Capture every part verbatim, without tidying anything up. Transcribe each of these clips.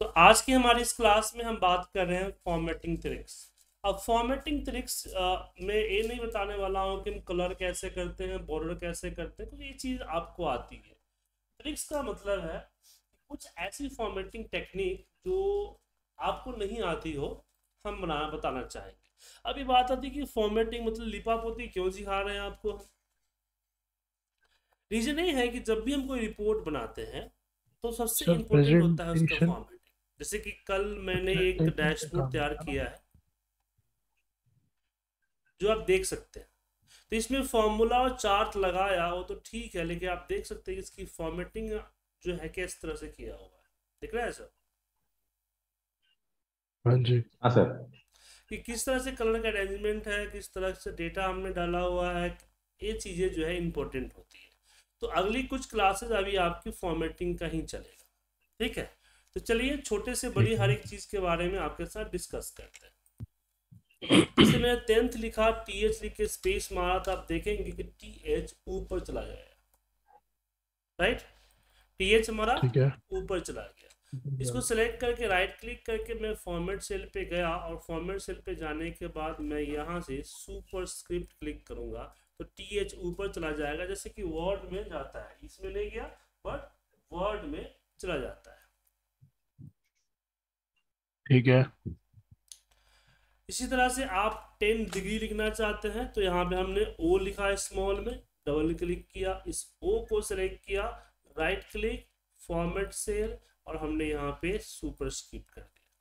तो आज के हमारे इस क्लास में हम बात कर रहे हैं फॉर्मेटिंग ट्रिक्स। अब फॉर्मेटिंग ट्रिक्स मैं ये नहीं बताने वाला हूँ कि हम कलर कैसे करते हैं, बॉर्डर कैसे करते हैं, क्योंकि ये चीज़ आपको आती है। ट्रिक्स का मतलब है कुछ ऐसी फॉर्मेटिंग टेक्निक जो आपको नहीं आती हो, हम बनाना बताना चाहेंगे। अब ये बात आती है कि फॉर्मेटिंग मतलब लिपापोती क्यों सिखा रहे हैं आपको। रीजन ये है कि जब भी हम कोई रिपोर्ट बनाते हैं तो सबसे इम्पोर्टेंट होता है उसका फॉर्मेटिंग। जैसे कि कल मैंने एक डैशबोर्ड तैयार किया है जो आप देख सकते हैं, तो इसमें फॉर्मूला और चार्ट लगाया हो तो ठीक है, लेकिन आप देख सकते हैं कि इसकी फॉर्मेटिंग जो है किस तरह से किया हुआ है। दिख रहा है सर? हाँ जी, हाँ सर। कि किस तरह से कलर का अरेंजमेंट है, किस तरह से डेटा हमने डाला हुआ है, ये चीजें जो है इम्पोर्टेंट होती है। तो अगली कुछ क्लासेस अभी आपकी फॉर्मेटिंग का ही चलेगा, ठीक है। तो चलिए छोटे से बड़ी हर एक चीज के बारे में आपके साथ डिस्कस करते हैं। जैसे मैंने टेंथ लिखा, टी एच लिख के स्पेस मारा था, आप देखेंगे कि टी एच ऊपर चला गया, राइट। टी एच मारा ऊपर चला गया। इसको सिलेक्ट करके राइट क्लिक करके मैं फॉर्मेट सेल पे गया, और फॉर्मेट सेल पे जाने के बाद मैं यहाँ से सुपरस्क्रिप्ट क्लिक करूंगा तो टी एच ऊपर चला जाएगा, जैसे कि वर्ड में जाता है। इसमें नहीं गया बट वर्ड में चला जाता है, ठीक है। इसी तरह से आप टेन डिग्री लिखना चाहते हैं तो यहाँ पे हमने ओ लिखा स्मॉल में, डबल क्लिक किया, इस ओ को सेलेक्ट किया, राइट क्लिक, फॉर्मेट सेल, और हमने यहाँ पे सुपरस्क्रिप्ट कर दिया,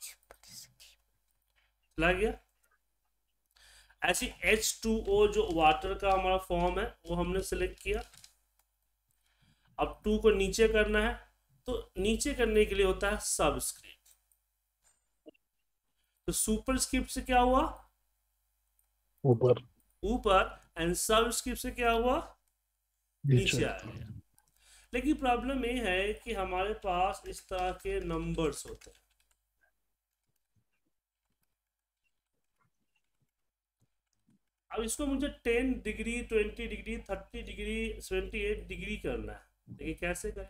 चला गया। ऐसी एच टू ओ जो वाटर का हमारा फॉर्म है वो हमने सेलेक्ट किया। अब टू को नीचे करना है तो नीचे करने के लिए होता है सबस्क्रिप्ट। तो सुपरस्क्रिप्ट से क्या हुआ? ऊपर ऊपर, एंड सबस्क्रिप्ट से क्या हुआ? नीचे आ गया। लेकिन प्रॉब्लम ये है कि हमारे पास इस तरह के नंबर्स होते हैं, अब इसको मुझे ten degree, twenty degree, thirty degree, seventy eight degree करना है, लेकिन कैसे करें?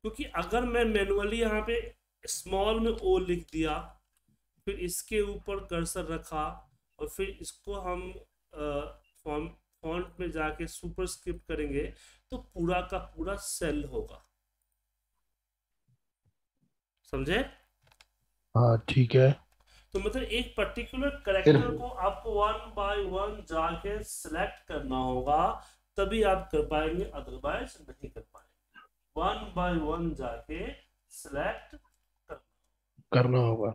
क्योंकि अगर मैं मैनुअली यहाँ पे स्मॉल में ओ लिख दिया, फिर इसके ऊपर कर्सर रखा, और फिर इसको हम फॉर्म फॉन्ट में जाके सुपरस्क्रिप्ट करेंगे तो पूरा का पूरा सेल होगा, समझे? हाँ, ठीक है। तो मतलब एक पर्टिकुलर कैरेक्टर को आपको वन बाय वन जाके सिलेक्ट करना होगा, तभी आप कर पाएंगे, अदरवाइज नहीं कर पाएंगे। वन बाय वन जाके सिलेक्ट करना होगा,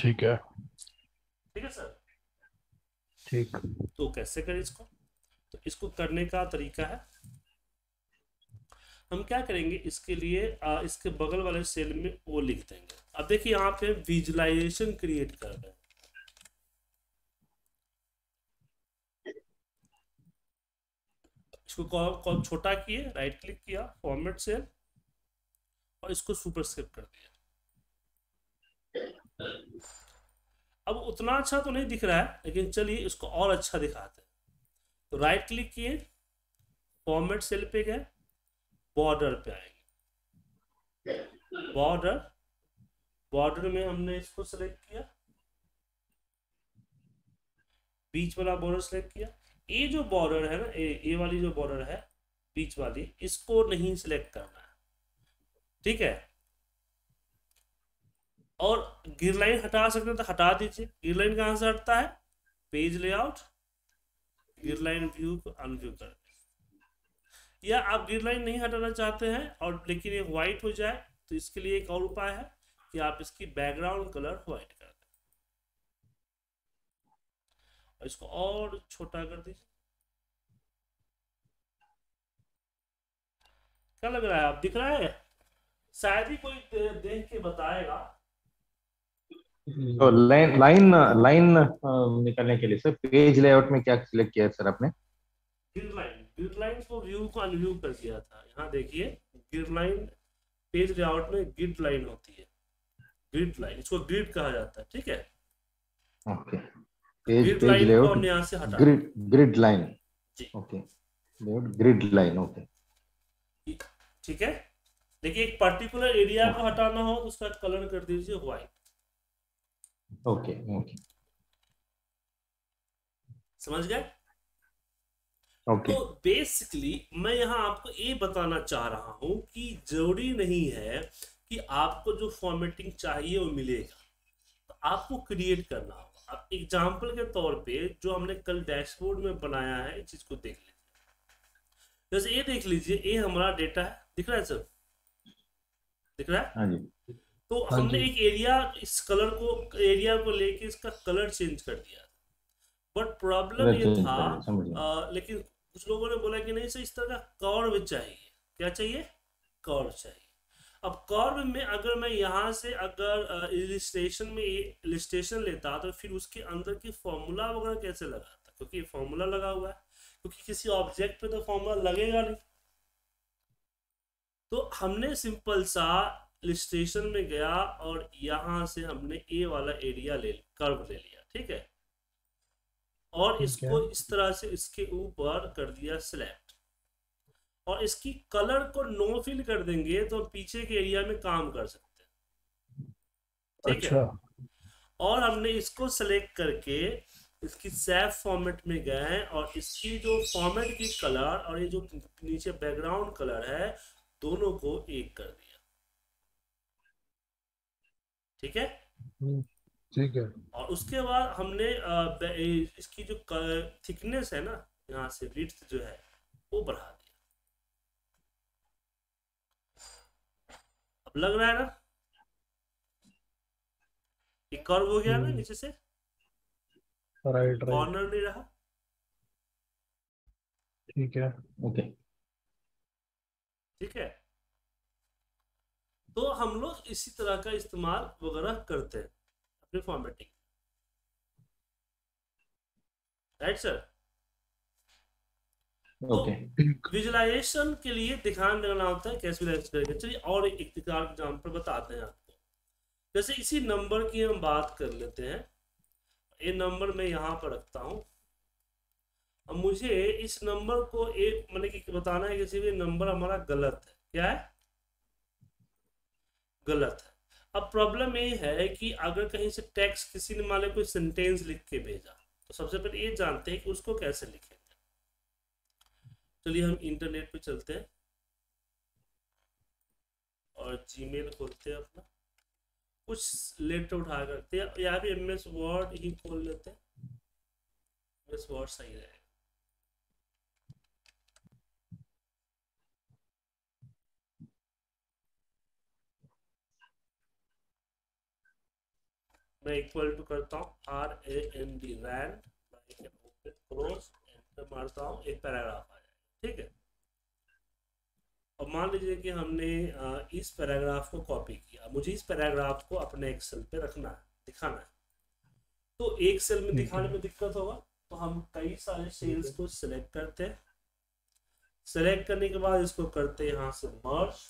ठीक है, ठीक है सर, ठीक। तो कैसे करें इसको? तो इसको करने का तरीका है, हम क्या करेंगे इसके लिए आ, इसके बगल वाले सेल में ओ लिख देंगे। अब देखिए यहाँ पे विजुअलाइजेशन क्रिएट कर रहे हैं, इसको कॉल कॉल छोटा किए, राइट क्लिक किया, फॉर्मेट सेल, और इसको सुपरस्क्रिप्ट कर दिया। अब उतना अच्छा तो नहीं दिख रहा है, लेकिन चलिए इसको और अच्छा दिखाते हैं। तो राइट क्लिक किए, फॉर्मेट सेल पे गए, बॉर्डर पे आएंगे, बॉर्डर बॉर्डर में हमने इसको सेलेक्ट किया, बीच वाला बॉर्डर सेलेक्ट किया। ये जो बॉर्डर है ना, ये वाली जो बॉर्डर है बीच वाली, इसको नहीं सिलेक्ट करना है, ठीक है। और गिर लाइन हटा सकते हैं तो हटा दीजिए। गिर लाइन कहाँ से हटता है? Page layout grid line view को अनव्यू कर, या आप गिर लाइन नहीं हटाना चाहते हैं और लेकिन ये व्हाइट हो जाए तो इसके लिए एक और उपाय है कि आप इसकी बैकग्राउंड कलर व्हाइट कर दें, और इसको और छोटा कर दीजिए। क्या लग रहा है? आप दिख रहा है? शायद ही कोई देख के बताएगा। तो लाइन लाइन लाइन निकालने के लिए सर पेज लेआउट में क्या सिलेक्ट किया सर आपने? गिर लाइन, गिर लाइन को व्यू को अनव्यू कर दिया था। यहाँ देखिए गिर लाइन, पेज लेआउट में ग्रिड लाइन होती है, ग्रिड लाइन, इसको ग्रिड कहा जाता है, ठीक है। ओके, पेज लेआउट हमने यहाँ से हटा, grid grid line, okay, layout grid line, okay, ठीक है। देखिए एक पर्टिकुलर एरिया को हटाना हो तो उसका कलर कर दीजिए व्हाइट। ओके ओके समझ गए। okay. तो बेसिकली मैं यहाँ आपको ये बताना चाह रहा हूं कि जरूरी नहीं है कि आपको जो फॉर्मेटिंग चाहिए वो मिलेगा, तो आपको क्रिएट करना होगा। अब एग्जाम्पल के तौर पे जो हमने कल डैशबोर्ड में बनाया है इस चीज को देख लीजिए। जैसे ये देख लीजिए, ये हमारा डेटा है, दिख रहा है सर? दिख रहा है? हाँ जी। तो हमने एक एरिया इस कलर को एरिया को लेके इसका कलर चेंज कर दिया, बट प्रॉब्लम ये था आ, लेकिन कुछ लोगों ने बोला कि नहीं सर इस तरह का कर्व चाहिए। क्या चाहिए? कर्व चाहिए। अब कर्व में अगर मैं यहाँ से अगर इलिस्ट्रेशन में इलिस्ट्रेशन लेता तो फिर उसके अंदर की फॉर्मूला वगैरह कैसे लगाता, क्योंकि ये फॉर्मूला लगा हुआ है, क्योंकि किसी ऑब्जेक्ट पे तो फॉर्मूला लगेगा नहीं। तो हमने सिंपल सा इलिस्ट्रेशन में गया और यहाँ से हमने ए वाला एरिया ले कर्व ले लिया, ठीक है, और इसको इस तरह से इसके ऊपर कर दिया सिलेक्ट, और इसकी कलर को नो फिल कर देंगे तो पीछे के एरिया में काम कर सकते हैं, ठीक है। और हमने इसको सिलेक्ट करके इसकी सैफ फॉर्मेट में गए और इसकी जो फॉर्मेट की कलर और ये जो नीचे बैकग्राउंड कलर है दोनों को एक कर दिया, ठीक है ठीक है। और उसके बाद हमने इसकी जो थिकनेस है ना यहाँ से विड्थ जो है वो बढ़ा दिया। अब लग रहा है ना एक कर्व हो गया ना नीचे से, कॉर्नर नहीं रहा, ठीक है ओके ठीक है। तो हम लोग इसी तरह का इस्तेमाल वगैरह करते हैं formatting, right sir? Okay. Visualisation के लिए ध्यान रखना होता है कैसे करेंगे। चलिए और एक एग्जांपल बताते हैं आपको। जैसे इसी नंबर की हम बात कर लेते हैं, ये नंबर मैं यहाँ पर रखता हूँ। अब मुझे इस नंबर को एक मतलब कि बताना है किसी भी नंबर हमारा गलत है, क्या है? गलत है। अब प्रॉब्लम ये है कि अगर कहीं से टेक्स्ट किसी ने मान लो कोई सेंटेंस लिख के भेजा तो सबसे पहले ये जानते हैं कि उसको कैसे लिखेंगे। चलिए हम इंटरनेट पे चलते हैं और जीमेल खोलते हैं अपना, कुछ लेटर उठा करते हैं या फिर एम एस वर्ड ही खोल लेते हैं, एम एस वर्ड सही रहेगा। मैं इक्वल टू करता हूँ R A N D rand, close enter मारता हूँ, एक पैराग्राफ आ जाएगा, ठीक है। अब मान लीजिए कि हमने इस पैराग्राफ को कॉपी किया, मुझे इस पैराग्राफ को अपने एक्सेल पे रखना है, दिखाना है, तो एक सेल में दिखाने में दिक्कत होगा, तो हम कई सारे सेल्स को सिलेक्ट करते हैं। सेलेक्ट करने के बाद इसको करते हैं यहाँ से मर्ज,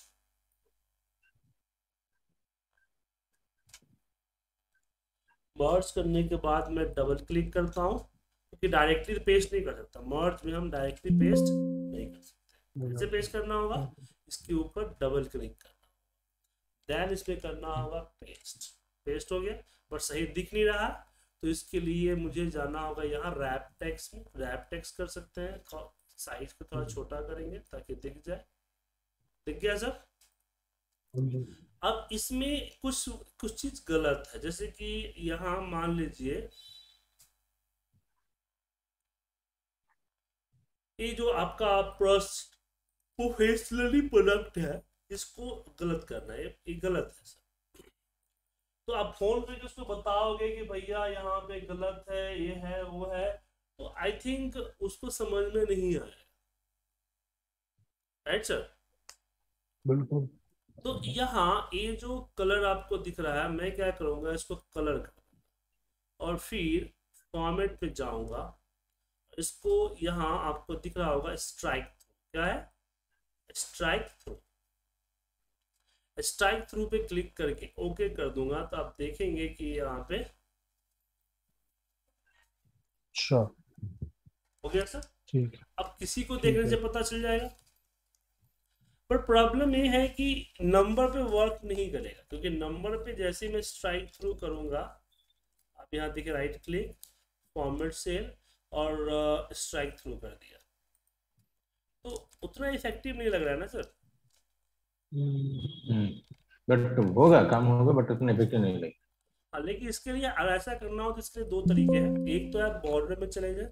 मर्ज करने के बाद मैं डबल क्लिक करता हूँ क्योंकि डायरेक्टली पेस्ट नहीं कर सकता, मर्ज में हम डायरेक्टली पेस्ट नहीं कर सकते। कैसे पेस्ट करना होगा? इसके ऊपर डबल क्लिक करना, देन इसमें करना होगा पेस्ट। पेस्ट हो गया पर सही दिख नहीं रहा, तो इसके लिए मुझे जाना होगा यहाँ रैप टेक्स्ट में। रैप टेक्स्ट कर सकते हैं, साइज को थोड़ा छोटा करेंगे ताकि दिख जाए। दिख गया सर? अब इसमें कुछ कुछ चीज गलत है, जैसे कि यहाँ मान लीजिए ये जो आपका प्रोफेशनली प्रोडक्ट है इसको गलत करना है, ये गलत है सर। तो आप फोन करके उसको बताओगे कि भैया यहाँ पे गलत है, ये है वो है, तो आई थिंक उसको समझ में नहीं आएगा, राइट सर? बिल्कुल। तो यहाँ ये जो कलर आपको दिख रहा है, मैं क्या करूँगा इसको कलर करूँगा और फिर फॉर्मेट पे जाऊँगा, इसको यहाँ आपको दिख रहा होगा स्ट्राइक थ्रू। क्या है? Strike through. स्ट्राइक थ्रू पे क्लिक करके ओके कर दूंगा तो आप देखेंगे कि यहाँ पे श्योर हो गया सर, ठीक। अब किसी को देखने से पता चल जाएगा, पर प्रॉब्लम ये है कि नंबर पे वर्क नहीं करेगा, क्योंकि नंबर पे जैसे मैं स्ट्राइक थ्रू करूँगा, आप यहाँ देखिए राइट क्लिक फॉर्मेट सेल और स्ट्राइक थ्रू कर दिया, तो उतना इफेक्टिव नहीं लग रहा है ना सर। बट होगा, काम होगा, बट उतना इफेक्टिव नहीं लगेगा। हाँ, लेकिन इसके लिए अगर ऐसा करना हो तो इसके लिए दो तरीके हैं। एक तो आप बॉर्डर में चले जाए,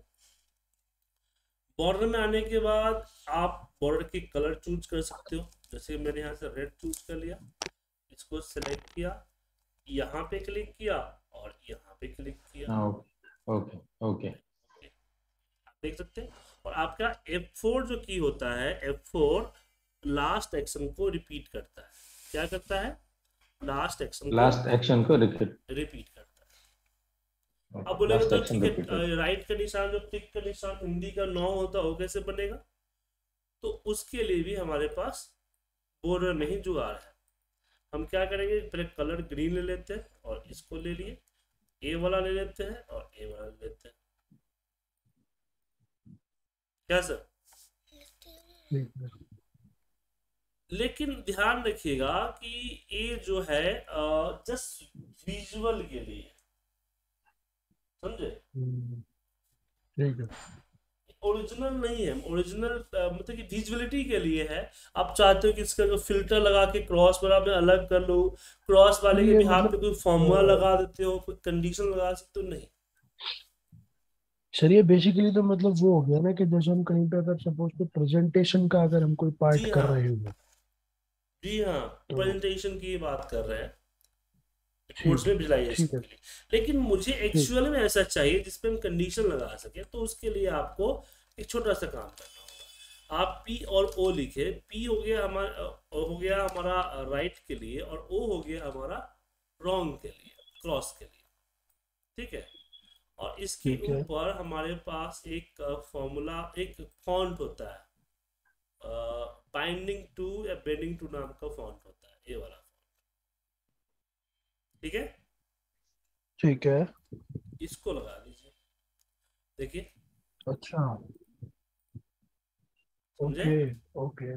बॉर्डर में आने के बाद आप बॉर्डर के कलर चूज कर सकते हो। जैसे मैंने यहाँ से रेड चूज कर लिया, इसको सिलेक्ट किया, यहाँ पे क्लिक किया और यहाँ पे क्लिक किया। ओके ओके, आप देख सकते हैं। और आपका एफ फोर जो की होता है, एफ फोर लास्ट एक्शन को रिपीट करता है। क्या करता है? लास्ट एक्शन लास्ट एक्शन को रिपीट रिपीट करता है। अब बोलेगा राइट का निशान, जो टिक का निशान हिंदी का नौ होता है वो कैसे बनेगा, तो उसके लिए भी हमारे पास बॉर्डर नहीं जुगाड़ है। हम क्या करेंगे, पहले कलर ग्रीन ले लेते हैं और इसको ले लिए, ए वाला ले लेते हैं और ए वाला ले लेते हैं। क्या सर? लेकिन ध्यान रखिएगा कि ये जो है जस्ट विजुअल के लिए, समझे? ठीक है, ओरिजिनल नहीं है। ओरिजिनल मतलब कि विजुअलिटी के लिए है। आप चाहते हो कि इसका जो फिल्टर लगा के क्रॉस वाला में अलग कर लो, क्रॉस वाले के बिहार पे कोई फॉर्मूला लगा देते हो, कोई कंडीशन लगा सकते हो, नहीं सर। ये बेसिकली तो मतलब वो हो गया ना कि जैसे हम कहीं पे अगर सपोज तो प्रेजेंटेशन का अगर हम कोई पार्ट कर रहे हैं। जी हाँ, प्रेजेंटेशन की बात कर रहे हैं, कोर्स में विजुअलाइजेशन। लेकिन मुझे एक्चुअल में ऐसा चाहिए जिसपे हम कंडीशन लगा सके, तो उसके लिए आपको एक छोटा सा काम करना होगा। आप पी और ओ लिखे, पी हो गया हमारा हो गया हमारा राइट के लिए और ओ हो गया हमारा रॉन्ग के लिए, क्रॉस के लिए, ठीक है। और इसके ऊपर हमारे पास एक फॉर्मूला, एक फॉन्ट होता है बाइंडिंग टू या बेंडिंग टू नाम का फॉन्ट होता है, ये वाला, ठीक है ठीक है। इसको लगा दीजिए, देखिए। अच्छा, ओके ओके।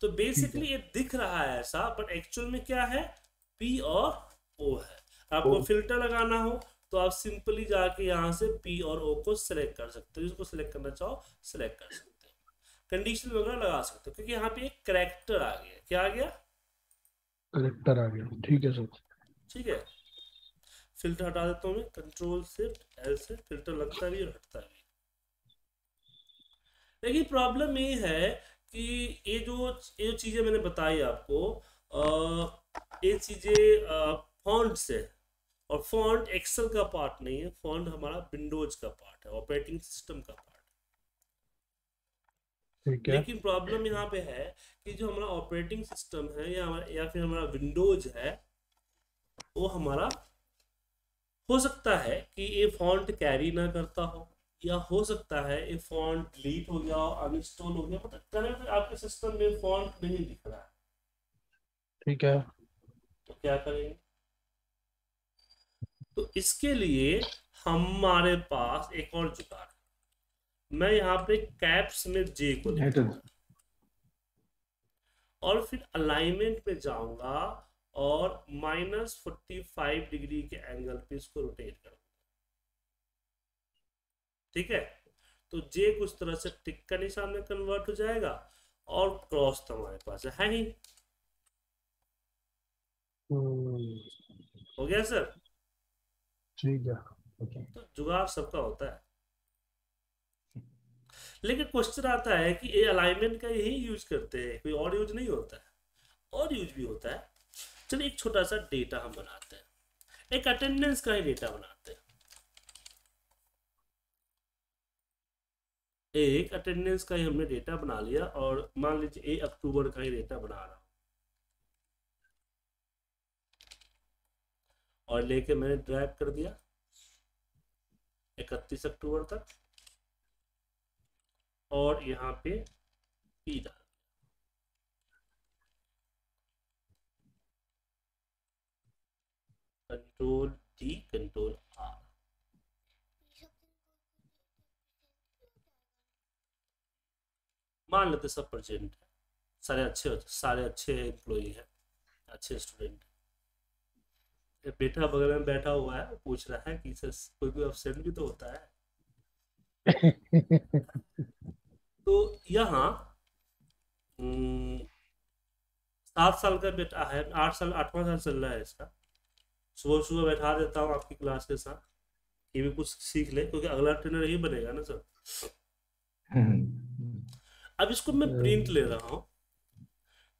तो बेसिकली ये दिख रहा है ऐसा, बट एक्चुअल में क्या है, पी और ओ है। आपको फिल्टर लगाना हो तो आप सिंपली जाके यहाँ से पी और ओ को सिलेक्ट कर सकते हो, जिसको सिलेक्ट करना चाहो सिलेक्ट कर सकते हो, कंडीशन वगैरह लगा सकते हो, क्योंकि यहाँ पे एक करेक्टर आ गया। क्या आ गया? करेक्टर आ गया, ठीक है सर, ठीक है। फिल्टर हटा देता हूँ मैं, कंट्रोल शिफ्ट एल से फिल्टर लगता भी और हटता भी। लेकिन प्रॉब्लम ये है कि ये जो ये चीजें मैंने बताई आपको, ये चीजें फॉन्ट से, और फॉन्ट एक्सेल का पार्ट नहीं है, फॉन्ट हमारा विंडोज का पार्ट है, ऑपरेटिंग सिस्टम का पार्ट है। ठीक है। लेकिन प्रॉब्लम यहाँ पे है कि जो हमारा ऑपरेटिंग सिस्टम है या या फिर हमारा विंडोज है, वो हमारा हो सकता है कि ये फॉन्ट कैरी ना करता हो, या हो सकता है ये फॉन्ट डिलीट हो गया हो, अनइंस्टॉल हो गया, मतलब करंट आपके सिस्टम में फॉन्ट नहीं दिख रहा है, ठीक है। तो क्या करेंगे, तो इसके लिए हमारे पास एक और जुगाड़ है। मैं यहाँ पे कैप्स में जे को लिखूंगा और फिर अलाइनमेंट पे जाऊंगा और माइनस फोर्टी फाइव डिग्री के एंगल पे इसको रोटेट करो, ठीक है। तो जे कुछ तरह से टिक का निशान में कन्वर्ट हो जाएगा और क्रॉस तो हमारे पास है ही। हो गया सर, ठीक है ओके। तो जुगाड़ सबका होता है, लेकिन क्वेश्चन आता है कि ये अलाइनमेंट का यही यूज करते हैं, कोई और यूज नहीं होता है। और यूज भी होता है। चलिए एक छोटा सा डेटा हम बनाते हैं, एक अटेंडेंस का ही डेटा बनाते हैं, एक अटेंडेंस का ही हमने डेटा बना लिया। और मान लीजिए एक अक्टूबर का ही डेटा बना रहा हूं और लेके मैंने ड्रैग कर दिया इकतीस अक्टूबर तक और यहाँ पे पी डाल, कंट्रोल टी कंट्रोल आर। मान लेते सब परसेंट है, सारे अच्छे सारे अच्छे एम्प्लॉई हैं, अच्छे स्टूडेंट। बेटा बगल में बैठा हुआ है, पूछ रहा है कि सर कोई कोई एब्सेंट भी तो होता है। तो यहाँ सात साल का बेटा है, आठ साल आठवां साल चल रहा है इसका। सुबह सुबह बैठा देता हूँ आपकी क्लास के साथ, ये भी कुछ सीख ले, क्योंकि अगला ट्रेनर यही बनेगा ना सर। अब इसको मैं प्रिंट ले रहा हूँ,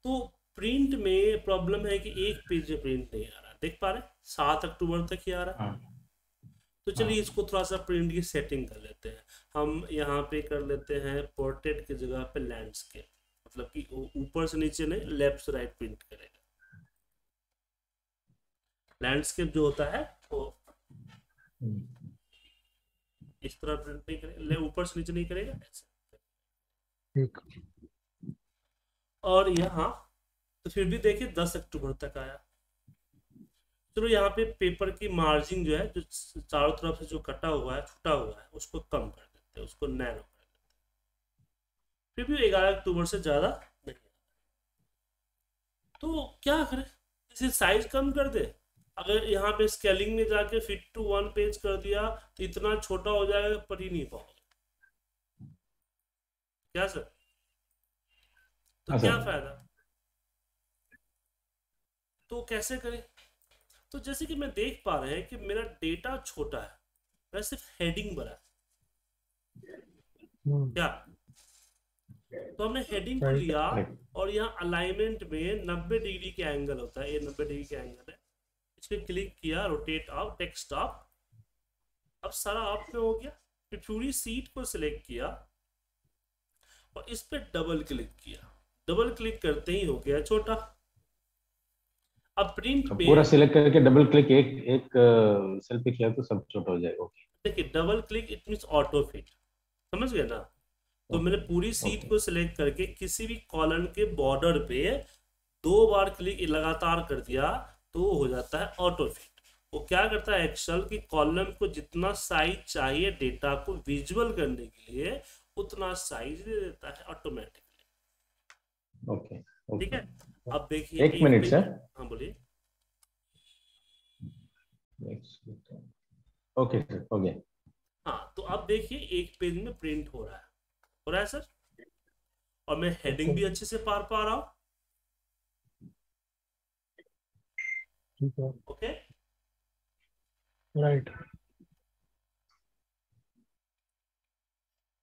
तो प्रिंट में प्रॉब्लम है कि एक पेज में प्रिंट नहीं आ रहा, देख पा रहे, सात अक्टूबर तक ही आ रहा है। तो चलिए इसको थोड़ा सा प्रिंट की सेटिंग कर लेते हैं। हम यहाँ पे कर लेते हैं पोर्ट्रेट की जगह पे लैंडस्केप, मतलब कि ऊपर से नीचे नहीं, लेफ्ट से राइट प्रिंट करेगा। लैंडस्केप जो होता है वो इस तरह प्रिंट नहीं करेगा, ऊपर से नीचे नहीं करेगा ऐसे। और यहाँ तो फिर भी देखिए दस अक्टूबर तक आया। चलो यहाँ पे पेपर की मार्जिन जो है, जो चारों तरफ से जो कटा हुआ है, छुटा हुआ है, उसको कम कर देते हैं, उसको नैरो कर देते हैं। फिर भी ग्यारह अक्टूबर से ज्यादा नहीं। तो क्या करें, इसे साइज कम कर दे। अगर यहाँ पे स्केलिंग में जाके फिट टू वन पेज कर दिया तो इतना छोटा हो जाएगा पढ़ ही नहीं पाओगे। क्या सर? तो क्या फायदा? तो कैसे करें? तो जैसे कि मैं देख पा रहे हैं कि मेरा डेटा छोटा है, मैं सिर्फ हेडिंग भरा है। क्या? तो हमने हेडिंग को लिया और यहाँ अलाइनमेंट में नब्बे डिग्री के एंगल होता है, ये नब्बे डिग्री के एंगल है, इस पे क्लिक किया, रोटेट अप, टेक्स्ट अप। अब सारा अप में हो गया। फिर पूरी सीट को सिलेक्ट किया और इस पे डबल क्लिक किया, डबल क्लिक करते ही हो गया छोटा। अब प्रिंट पे पूरा सिलेक्ट करके डबल क्लिक एक एक सेल पे किया तो सब छोटा हो जाएगा। देखिए double click it means auto fit, समझ गए ना? तो मैंने पूरी सीट को सिलेक्ट करके किसी भी कॉलम के बॉर्डर पे दो बार क्लिक लगातार कर दिया तो हो जाता है ऑटो फिट। वो क्या करता है एक्सेल की कॉलम को जितना साइज चाहिए डेटा को विजुअल करने के लिए उतना साइज दे देता है ऑटोमेटिकली। ओके ठीक है। अब देखिए एक मिनट सर। हाँ बोलिए। ओके सर, हो गया। हाँ तो अब देखिए एक पेज में प्रिंट हो रहा है, हो रहा है सर, और मैं हेडिंग भी अच्छे से पार पा रहा हूँ। Okay right.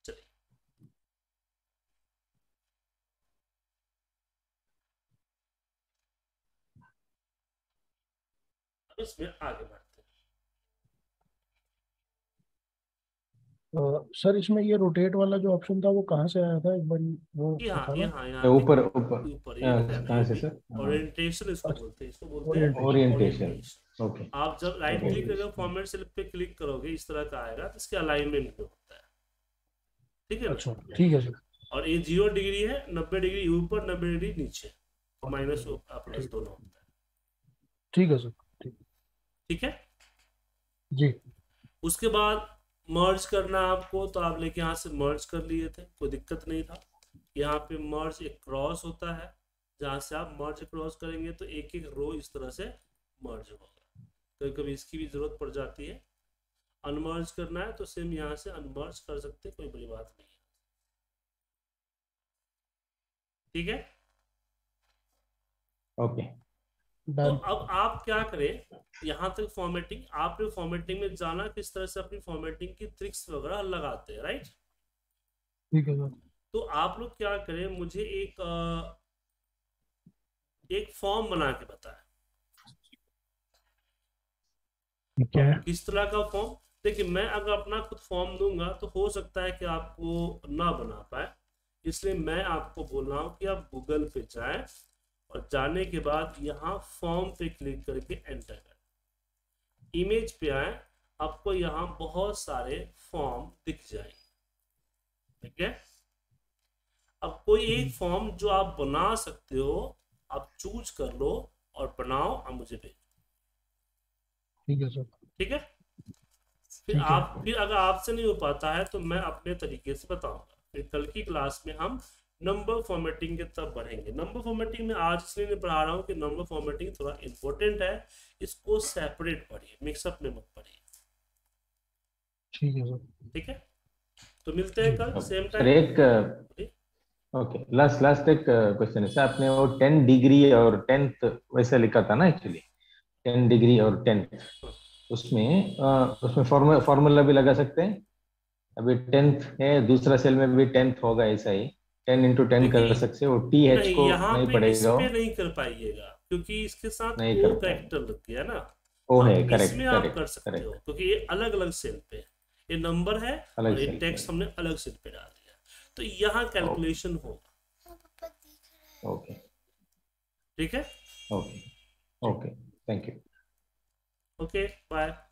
चलिए अब इसमें आगे बढ़ते हैं। सर इसमें ये रोटेट वाला जो ऑप्शन था वो कहाँ से आया था? एक बार वो यहाँ यहाँ यहाँ ऊपर ऊपर ऊपर कहाँ से सर? ओरिएंटेशन इसको बोलते हैं, इसको बोलते हैं ओरिएंटेशन। ओके आप जब राइट क्लिक करोगे, फॉर्मेट सेल पे क्लिक करोगे, इस तरह का आएगा, तो इसके अलाइनमेंट पे होता है। ठीक है अच्छा ठीक है सर। और ये जीरो डिग्री है, नब्बे डिग्री ऊपर नब्बे डिग्री नीचे, और माइनस प्लस दोनों होता है। ठीक है सर, ठीक है जी। उसके बाद मर्ज करना आपको, तो आप लेके यहाँ से मर्ज कर लिए थे, कोई दिक्कत नहीं था। यहाँ पे मर्ज एक क्रॉस होता है, जहाँ से आप मर्ज क्रॉस करेंगे तो एक एक रो इस तरह से मर्ज होगा। कभी कभी इसकी भी जरूरत पड़ जाती है। अनमर्ज करना है तो सेम यहाँ से अनमर्ज कर सकते, कोई बड़ी बात नहीं है। ठीक है ओके। तो अब आप क्या करें, यहाँ तक फॉर्मेटिंग, आपने फॉर्मेटिंग में जाना किस तरह से अपनी फॉर्मेटिंग की ट्रिक्स वगैरह लगाते हैं, राइट? ठीक है। तो आप लोग क्या करें, मुझे एक आ, एक फॉर्म बना के बताएं किस तरह का फॉर्म। देखिए मैं अगर अपना खुद फॉर्म दूंगा तो हो सकता है कि आपको ना बना पाए, इसलिए मैं आपको बोल रहा हूँ कि आप गूगल पे जाएं और जाने के बाद यहाँ फॉर्म पे क्लिक करके एंटर करें। इमेज पे आए, आपको यहाँ बहुत सारे फॉर्म दिख जाएंगे। ठीक है। अब कोई एक फॉर्म जो आप बना सकते हो आप चूज कर लो और बनाओ और मुझे भेजो। ठीक है सर। ठीक है। फिर आप फिर अगर आपसे नहीं हो पाता है तो मैं अपने तरीके से बताऊंगा। फिर कल की क्लास में हम नंबर फॉर्मेटिंग के तब बढ़ेंगे। नंबर फॉर्मेटिंग में आज इसलिए मैं पढ़ा रहा हूँ कि नंबर फॉर्मेटिंग थोड़ा इंपॉर्टेंट है, इसको सेपरेट पढ़िए, मिक्सअप में मत पढ़िए। ठीक है ठीक है, तो मिलते हैं कल सेम टाइम। एक ओके लास्ट लास्ट एक क्वेश्चन है सर, आपने वो टेन डिग्री और टेंथ वैसा लिखा था ना, एक्चुअली टेन डिग्री और टेंथ उसमें आ, उसमें फॉर्मूला फॉर्मूला भी लगा सकते हैं। अभी टेंथ है, दूसरा सेल में भी टेंथ होगा, ऐसा ही टेन इंटू टेन कर सकते हो। टी एच को नहीं पड़ेगा, नहीं कर पाइएगा क्योंकि इसके साथ नहीं कर फैक्टर लग गया ना, वो है करेक्ट करेक्ट कर सकते हो क्योंकि ये अलग अलग सेल पे ये नंबर है और ये टेक्स्ट हमने अलग सेल पे डाल दिया, तो यहाँ कैलकुलेशन होगा। ओके ठीक है, okay okay, thank you, okay bye.